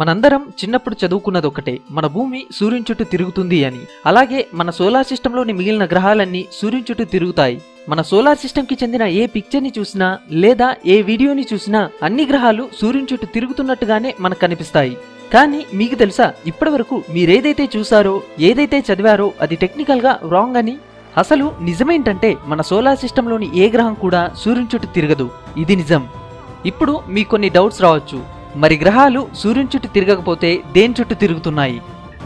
మనందరం చిన్నప్పుడు చదువుకున్నది ఒకటే, మన భూమి సూర్యుని చుట్టూ తిరుగుతుంది అని. అలాగే మన సోలార్ సిస్టంలోని మిగిలిన గ్రహాలన్నీ సూర్యుని చుట్టూ తిరుగుతాయి. మన సోలార్ సిస్టమ్ కి చెందిన ఏ పిక్చర్ ని చూసినా లేదా ఏ వీడియోని చూసినా అన్ని గ్రహాలు సూర్యుని చుట్టూ తిరుగుతున్నట్టుగానే మనకు కనిపిస్తాయి. కానీ మీకు తెలుసా, ఇప్పటి వరకు మీరేదైతే చూసారో ఏదైతే చదివారో అది టెక్నికల్ గా రాంగ్ అని. అసలు నిజమేంటంటే మన సోలార్ సిస్టంలోని ఏ గ్రహం కూడా సూర్యుని చుట్టూ తిరగదు, ఇది నిజం. ఇప్పుడు మీ కొన్ని డౌట్స్ రావచ్చు. మరి గ్రహాలు సూర్యుని చుట్టూ తిరగకపోతే దేని చుట్టూ తిరుగుతున్నాయి?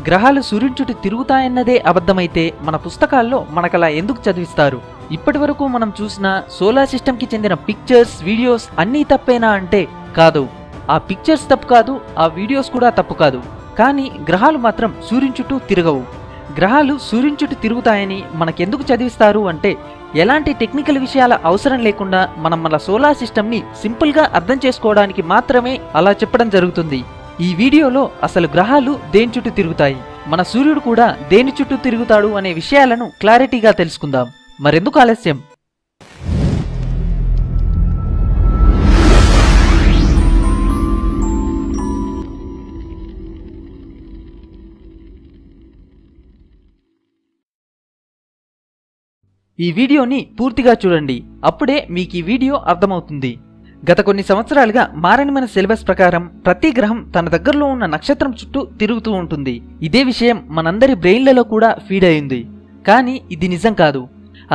గ్రహాలు సూర్యుని చుట్టూ తిరుగుతాయన్నదే అబద్ధమైతే మన పుస్తకాల్లో మనకలా ఎందుకు చదివిస్తారు? ఇప్పటి వరకు మనం చూసిన సోలార్ సిస్టమ్కి చెందిన పిక్చర్స్, వీడియోస్ అన్నీ తప్పేనా అంటే కాదు. ఆ పిక్చర్స్ తప్పు కాదు, ఆ వీడియోస్ కూడా తప్పు కాదు, కానీ గ్రహాలు మాత్రం సూర్యుని చుట్టూ తిరగవు. గ్రహాలు సూర్యుని చుట్టూ తిరుగుతాయని మనకెందుకు చదివిస్తారు అంటే ఎలాంటి టెక్నికల్ విషయాల అవసరం లేకుండా మనం మన సోలార్ సిస్టమ్ని సింపుల్గా అర్థం చేసుకోవడానికి మాత్రమే అలా చెప్పడం జరుగుతుంది. ఈ వీడియోలో అసలు గ్రహాలు దేని చుట్టూ తిరుగుతాయి, మన సూర్యుడు కూడా దేని చుట్టూ తిరుగుతాడు అనే విషయాలను క్లారిటీగా తెలుసుకుందాం. మరెందుకు ఆలస్యం? ఈ వీడియోని పూర్తిగా చూడండి, అప్పుడే మీకు ఈ వీడియో అర్థమవుతుంది. గత కొన్ని సంవత్సరాలుగా మారని మన సిలబస్ ప్రకారం ప్రతి గ్రహం తన దగ్గరలో ఉన్న నక్షత్రం చుట్టూ తిరుగుతూ ఉంటుంది. ఇదే విషయం మనందరి బ్రెయిన్లలో కూడా ఫీడ్ అయింది, కానీ ఇది నిజం కాదు.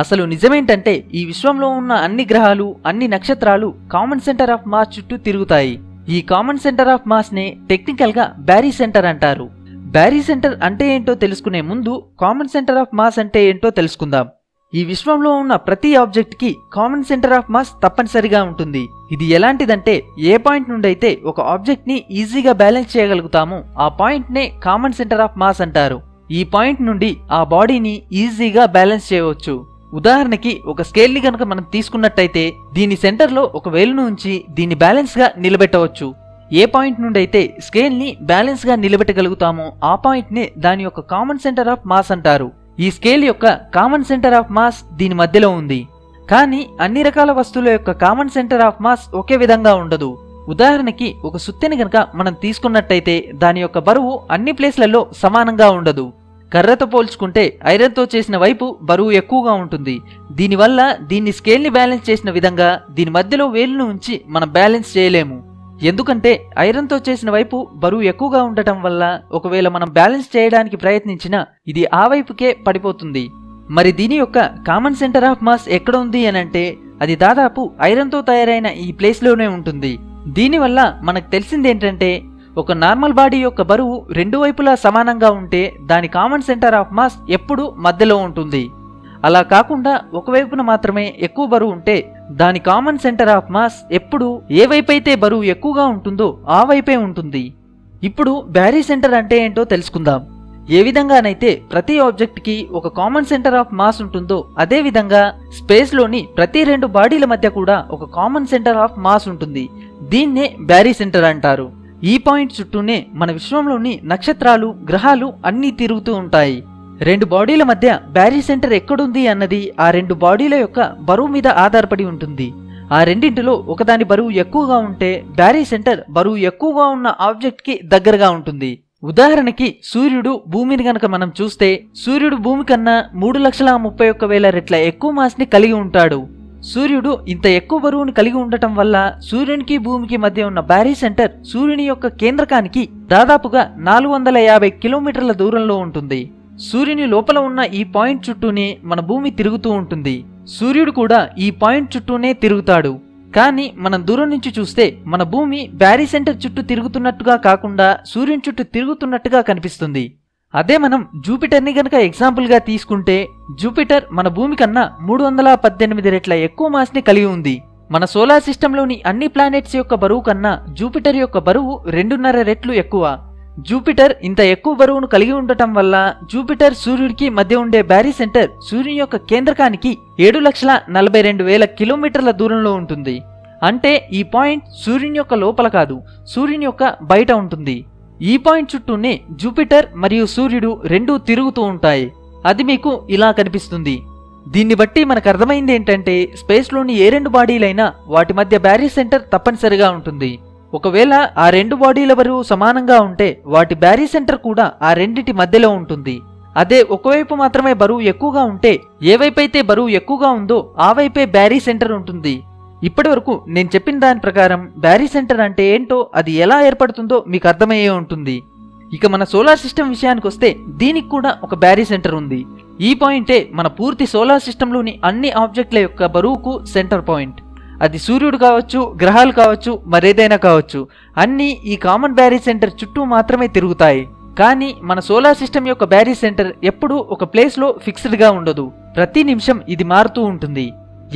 అసలు నిజమేంటంటే ఈ విశ్వంలో ఉన్న అన్ని గ్రహాలు, అన్ని నక్షత్రాలు కామన్ సెంటర్ ఆఫ్ మాస్ చుట్టూ తిరుగుతాయి. ఈ కామన్ సెంటర్ ఆఫ్ మాస్ నే టెక్నికల్ గా బ్యారీ సెంటర్ అంటారు. బ్యారీ సెంటర్ అంటే ఏంటో తెలుసుకునే ముందు కామన్ సెంటర్ ఆఫ్ మాస్ అంటే ఏంటో తెలుసుకుందాం. ఈ విశ్వంలో ఉన్న ప్రతి ఆబ్జెక్ట్ కి కామన్ సెంటర్ ఆఫ్ మాస్ తప్పనిసరిగా ఉంటుంది. ఇది ఎలాంటిదంటే ఏ పాయింట్ నుండి అయితే ఒక ఆబ్జెక్ట్ ని ఈజీగా బ్యాలెన్స్ చేయగలుగుతామో ఆ పాయింట్ నే కామన్ సెంటర్ ఆఫ్ మాస్ అంటారు. ఈ పాయింట్ నుండి ఆ బాడీని ఈజీగా బ్యాలెన్స్ చేయవచ్చు. ఉదాహరణకి ఒక స్కేల్ ని కనుక మనం తీసుకున్నట్టయితే దీని సెంటర్ లో ఒక వేలును ఉంచి దీన్ని బ్యాలెన్స్ గా నిలబెట్టవచ్చు. ఏ పాయింట్ నుండి అయితే స్కేల్ ని బ్యాలెన్స్ గా నిలబెట్టగలుగుతామో ఆ పాయింట్ నే దాని యొక్క కామన్ సెంటర్ ఆఫ్ మాస్ అంటారు. ఈ స్కేల్ యొక్క కామన్ సెంటర్ ఆఫ్ మాస్ దీని మధ్యలో ఉంది, కానీ అన్ని రకాల వస్తువుల యొక్క కామన్ సెంటర్ ఆఫ్ మాస్ ఒకే విధంగా ఉండదు. ఉదాహరణకి ఒక సుత్తెని కనుక మనం తీసుకున్నట్టయితే దాని యొక్క బరువు అన్ని ప్లేస్లలో సమానంగా ఉండదు. కర్రతో పోల్చుకుంటే ఐరన్తో చేసిన వైపు బరువు ఎక్కువగా ఉంటుంది. దీనివల్ల దీన్ని స్కేల్ని బ్యాలెన్స్ చేసిన విధంగా దీని మధ్యలో వేలును ఉంచి మనం బ్యాలెన్స్ చేయలేము. ఎందుకంటే ఐరన్తో చేసిన వైపు బరువు ఎక్కువగా ఉండటం వల్ల ఒకవేళ మనం బ్యాలెన్స్ చేయడానికి ప్రయత్నించినా ఇది ఆ వైపుకే పడిపోతుంది. మరి దీని యొక్క కామన్ సెంటర్ ఆఫ్ మాస్ ఎక్కడ ఉంది అనంటే అది దాదాపు ఐరన్తో తయారైన ఈ ప్లేస్లోనే ఉంటుంది. దీనివల్ల మనకు తెలిసింది ఏంటంటే ఒక నార్మల్ బాడీ యొక్క బరువు రెండు వైపులా సమానంగా ఉంటే దాని కామన్ సెంటర్ ఆఫ్ మాస్ ఎప్పుడూ మధ్యలో ఉంటుంది. అలా కాకుండా ఒకవైపున మాత్రమే ఎక్కువ బరువు ఉంటే దాని కామన్ సెంటర్ ఆఫ్ మాస్ ఎప్పుడు ఏ వైపైతే బరువు ఎక్కువగా ఉంటుందో ఆ వైపే ఉంటుంది. ఇప్పుడు బ్యారీ సెంటర్ అంటే ఏంటో తెలుసుకుందాం. ఏ విధంగానైతే ప్రతి ఆబ్జెక్ట్ కి ఒక కామన్ సెంటర్ ఆఫ్ మాస్ ఉంటుందో అదే విధంగా స్పేస్ లోని ప్రతి రెండు బాడీల మధ్య కూడా ఒక కామన్ సెంటర్ ఆఫ్ మాస్ ఉంటుంది. దీన్నే బ్యారీ సెంటర్ అంటారు. ఈ పాయింట్ చుట్టూనే మన విశ్వంలోని నక్షత్రాలు, గ్రహాలు అన్నీ తిరుగుతూ ఉంటాయి. రెండు బాడీల మధ్య బ్యారీ సెంటర్ ఎక్కడుంది అన్నది ఆ రెండు బాడీల యొక్క బరువు మీద ఆధారపడి ఉంటుంది. ఆ రెండింటిలో ఒకదాని బరువు ఎక్కువగా ఉంటే బ్యారీ సెంటర్ బరువు ఎక్కువగా ఉన్న ఆబ్జెక్ట్ కి దగ్గరగా ఉంటుంది. ఉదాహరణకి సూర్యుడు భూమిని గనక మనం చూస్తే సూర్యుడు భూమి కన్నా 3,31,000 రెట్ల ఎక్కువ మాస్ ని కలిగి ఉంటాడు. సూర్యుడు ఇంత ఎక్కువ బరువును కలిగి ఉండటం వల్ల సూర్యునికి భూమికి మధ్య ఉన్న బ్యారీ సెంటర్ సూర్యుని యొక్క కేంద్రకానికి దాదాపుగా 450 కిలోమీటర్ల దూరంలో ఉంటుంది. సూర్యుని లోపల ఉన్న ఈ పాయింట్ చుట్టూనే మన భూమి తిరుగుతూ ఉంటుంది. సూర్యుడు కూడా ఈ పాయింట్ చుట్టూనే తిరుగుతాడు. కానీ మనం దూరం నుంచి చూస్తే మన భూమి బ్యారీ సెంటర్ చుట్టూ తిరుగుతున్నట్టుగా కాకుండా సూర్యుని చుట్టూ తిరుగుతున్నట్టుగా కనిపిస్తుంది. అదే మనం జూపిటర్ని గనక ఎగ్జాంపుల్గా తీసుకుంటే జూపిటర్ మన భూమి కన్నా 318 రెట్ల ఎక్కువ మాస్ని కలిగి ఉంది. మన సోలార్ సిస్టంలోని అన్ని ప్లానెట్స్ యొక్క బరువు కన్నా జూపిటర్ యొక్క బరువు 2.5 రెట్లు ఎక్కువ. జూపిటర్ ఇంత ఎక్కువ బరువును కలిగి ఉండటం వల్ల జూపిటర్ సూర్యుడికి మధ్య ఉండే బ్యారీ సెంటర్ సూర్యుని యొక్క కేంద్రకానికి 7,42,000 కిలోమీటర్ల దూరంలో ఉంటుంది. అంటే ఈ పాయింట్ సూర్యుని యొక్క లోపల కాదు, సూర్యుని యొక్క బయట ఉంటుంది. ఈ పాయింట్ చుట్టూనే జూపిటర్ మరియు సూర్యుడు రెండూ తిరుగుతూ ఉంటాయి. అది మీకు ఇలా కనిపిస్తుంది. దీన్ని బట్టి మనకు అర్థమైంది ఏంటంటే స్పేస్లోని ఏ రెండు బాడీలైనా వాటి మధ్య బ్యారీ సెంటర్ తప్పనిసరిగా ఉంటుంది. ఒకవేళ ఆ రెండు బాడీల బరువు సమానంగా ఉంటే వాటి బ్యారీ సెంటర్ కూడా ఆ రెండిటి మధ్యలో ఉంటుంది. అదే ఒకవైపు మాత్రమే బరువు ఎక్కువగా ఉంటే ఏవైపైతే బరువు ఎక్కువగా ఉందో ఆ వైపే బ్యారీ సెంటర్ ఉంటుంది. ఇప్పటి వరకు నేను చెప్పిన దాని ప్రకారం బ్యారీ సెంటర్ అంటే ఏంటో, అది ఎలా ఏర్పడుతుందో మీకు అర్థమయ్యే ఉంటుంది. ఇక మన సోలార్ సిస్టమ్ విషయానికి వస్తే దీనికి కూడా ఒక బ్యారీ సెంటర్ ఉంది. ఈ పాయింటే మన పూర్తి సోలార్ సిస్టంలోని అన్ని ఆబ్జెక్టుల యొక్క బరువుకు సెంటర్ పాయింట్. అది సూర్యుడు కావచ్చు, గ్రహాలు కావచ్చు, మరేదైనా కావచ్చు, అన్నీ ఈ కామన్ బ్యారీ సెంటర్ చుట్టూ మాత్రమే తిరుగుతాయి. కానీ మన సోలార్ సిస్టమ్ యొక్క బ్యారీ సెంటర్ ఎప్పుడూ ఒక ప్లేస్లో ఫిక్స్డ్గా ఉండదు. ప్రతి నిమిషం ఇది మారుతూ ఉంటుంది.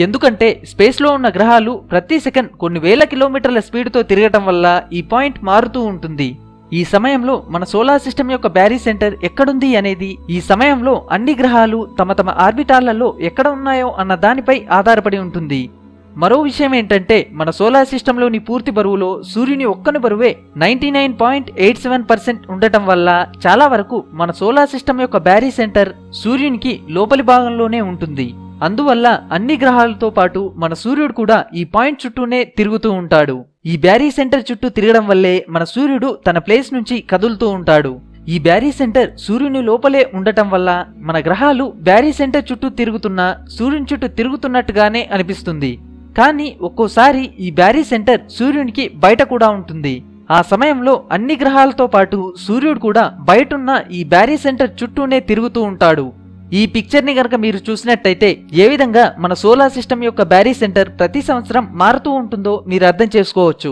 ఎందుకంటే స్పేస్లో ఉన్న గ్రహాలు ప్రతి సెకండ్ కొన్ని వేల కిలోమీటర్ల స్పీడ్తో తిరగటం వల్ల ఈ పాయింట్ మారుతూ ఉంటుంది. ఈ సమయంలో మన సోలార్ సిస్టమ్ యొక్క బ్యారీ సెంటర్ ఎక్కడుంది అనేది ఈ సమయంలో అన్ని గ్రహాలు తమ తమ ఆర్బిటాళ్లలో ఎక్కడ ఉన్నాయో అన్న దానిపై ఆధారపడి ఉంటుంది. మరో విషయం ఏంటంటే మన సోలార్ సిస్టంలోని పూర్తి బరువులో సూర్యుని ఒక్కని బరువే 99.87% ఉండటం వల్ల చాలా వరకు మన సోలార్ సిస్టమ్ యొక్క బ్యారీ సెంటర్ సూర్యునికి లోపలి భాగంలోనే ఉంటుంది. అందువల్ల అన్ని గ్రహాలతో పాటు మన సూర్యుడు కూడా ఈ పాయింట్ చుట్టూనే తిరుగుతూ ఉంటాడు. ఈ బ్యారీ సెంటర్ చుట్టూ తిరగడం వల్లే మన సూర్యుడు తన ప్లేస్ నుంచి కదులుతూ ఉంటాడు. ఈ బ్యారీ సెంటర్ సూర్యుని లోపలే ఉండటం వల్ల మన గ్రహాలు బ్యారీ సెంటర్ చుట్టూ తిరుగుతున్నా సూర్యుని చుట్టూ తిరుగుతున్నట్టుగానే అనిపిస్తుంది. కానీ ఒక్కోసారి ఈ బ్యారీ సెంటర్ సూర్యునికి బయట కూడా ఉంటుంది. ఆ సమయంలో అన్ని గ్రహాలతో పాటు సూర్యుడు కూడా బయటున్న ఈ బ్యారీ సెంటర్ చుట్టూనే తిరుగుతూ ఉంటాడు. ఈ పిక్చర్ని కనుక మీరు చూసినట్టయితే ఏ విధంగా మన సోలార్ సిస్టమ్ యొక్క బ్యారీ సెంటర్ ప్రతి సంవత్సరం మారుతూ ఉంటుందో మీరు అర్థం చేసుకోవచ్చు.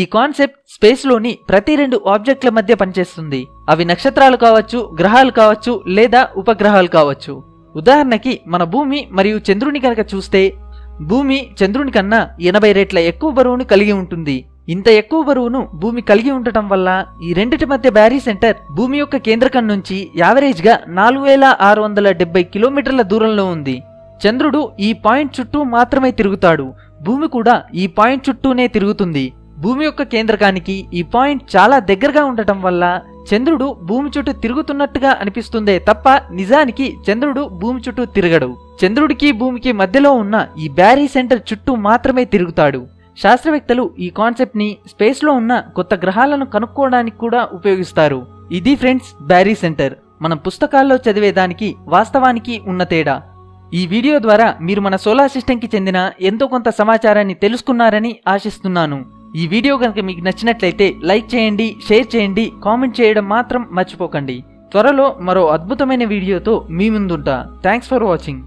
ఈ కాన్సెప్ట్ స్పేస్లోని ప్రతి రెండు ఆబ్జెక్టుల మధ్య పనిచేస్తుంది. అవి నక్షత్రాలు కావచ్చు, గ్రహాలు కావచ్చు, లేదా ఉపగ్రహాలు కావచ్చు. ఉదాహరణకి మన భూమి మరియు చంద్రుని కనుక చూస్తే భూమి చంద్రుని కన్నా 80 రెట్ల ఎక్కువ బరువును కలిగి ఉంటుంది. ఇంత ఎక్కువ బరువును భూమి కలిగి ఉండటం వల్ల ఈ రెండిటి మధ్య బ్యారీ సెంటర్ భూమి యొక్క కేంద్రకం నుంచి యావరేజ్గా 4670 కిలోమీటర్ల దూరంలో ఉంది. చంద్రుడు ఈ పాయింట్ చుట్టూ మాత్రమే తిరుగుతాడు. భూమి కూడా ఈ పాయింట్ చుట్టూనే తిరుగుతుంది. భూమి యొక్క కేంద్రకానికి ఈ పాయింట్ చాలా దగ్గరగా ఉండటం వల్ల చంద్రుడు భూమి చుట్టూ తిరుగుతున్నట్టుగా అనిపిస్తుందే తప్ప నిజానికి చంద్రుడు భూమి చుట్టూ తిరగడు. చంద్రుడికి భూమికి మధ్యలో ఉన్న ఈ బ్యారీ సెంటర్ చుట్టూ మాత్రమే తిరుగుతాడు. శాస్త్రవేత్తలు ఈ కాన్సెప్ట్ని స్పేస్లో ఉన్న కొత్త గ్రహాలను కనుక్కోవడానికి కూడా ఉపయోగిస్తారు. ఇది ఫ్రెండ్స్ బ్యారీ సెంటర్, మనం పుస్తకాల్లో చదివేదానికి వాస్తవానికి ఉన్న తేడా. ఈ వీడియో ద్వారా మీరు మన సోలార్ సిస్టమ్కి చెందిన ఎంతో కొంత సమాచారాన్ని తెలుసుకున్నారని ఆశిస్తున్నాను. ఈ వీడియో కనుక మీకు నచ్చినట్లయితే లైక్ చేయండి, షేర్ చేయండి, కామెంట్ చేయడం మాత్రం మర్చిపోకండి. త్వరలో మరో అద్భుతమైన వీడియోతో మీ ముందుంటా. Thanks for watching.